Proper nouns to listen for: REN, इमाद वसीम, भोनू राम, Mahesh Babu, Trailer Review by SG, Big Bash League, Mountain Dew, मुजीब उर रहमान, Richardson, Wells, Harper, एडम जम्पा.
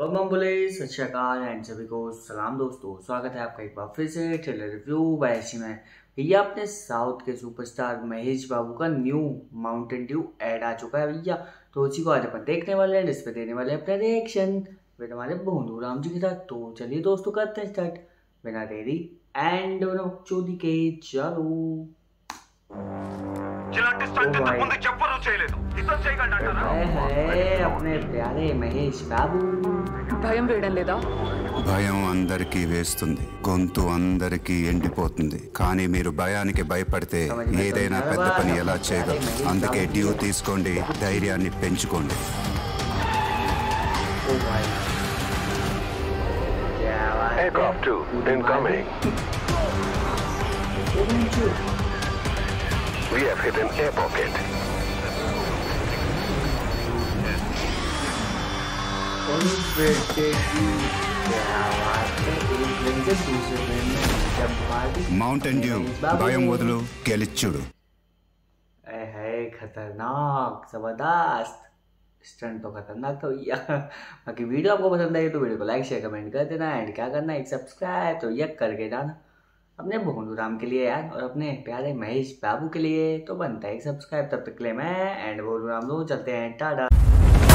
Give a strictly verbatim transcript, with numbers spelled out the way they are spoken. बम बोले सत श्री अकाल एंड सभी को सलाम दोस्तों, स्वागत है आपका एक बार फिर से ट्रेलर रिव्यू बाय एसजी में। भैया अपने साउथ के सुपरस्टार महेश बाबू का न्यू माउंटेन ड्यू ऐड आ चुका है भैया, तो उसी को आज अपन देखने वाले हैं, जिसपे देने वाले हैं अपना रिएक्शन विद हमारे भोनू राम जी के साथ। तो चलिए दोस्तों करते हैं स्टार्ट बिना देरी एंड चोदी के चलो। अपने प्यारे महेश बाबू भयम वेडन लेदा భయం అందరికీ వేస్తుంది, గొంతు అందరికీ ఎండిపోతుంది, కానీ మీరు భయానికి భయపడితే ఏదైనా పెద్ద పని ఎలా చేయగలరు। అందుకే డ్యూ తీసుకోండి, ధైర్యాన్ని పెంచుకోండి। We have hit an air pocket. Mountain Dew, बायोम बदलो, कैलिचुडो। ऐ है खतरनाक, जबरदस्त स्टंट तो खतरनाक था भैया। बाकी वीडियो आपको पसंद आई तो वीडियो को लाइक शेयर कमेंट कर देना एंड क्या करना एक सब्सक्राइब तो यक करके जाना अपने भोनू राम के लिए यार, और अपने प्यारे महेश बाबू के लिए तो बनता है सब्सक्राइब। तब तक के लिए मैं एंड भोनू राम लोग चलते हैं, टाटा।